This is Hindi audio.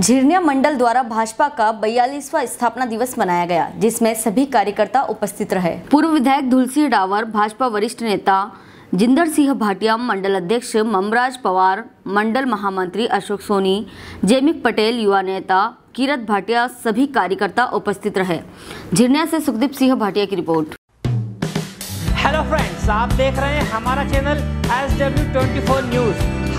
झिरनिया मंडल द्वारा भाजपा का 42वां स्थापना दिवस मनाया गया, जिसमें सभी कार्यकर्ता उपस्थित रहे। पूर्व विधायक धुलसी डावर, भाजपा वरिष्ठ नेता जिंदर सिंह भाटिया, मंडल अध्यक्ष ममराज पवार, मंडल महामंत्री अशोक सोनी, जेमिक पटेल, युवा नेता किरत भाटिया, सभी कार्यकर्ता उपस्थित रहे। झिरनिया से सुखदीप सिंह भाटिया की रिपोर्ट। हेलो फ्रेंड्स, आप देख रहे हैं हमारा चैनल SW 24 न्यूज।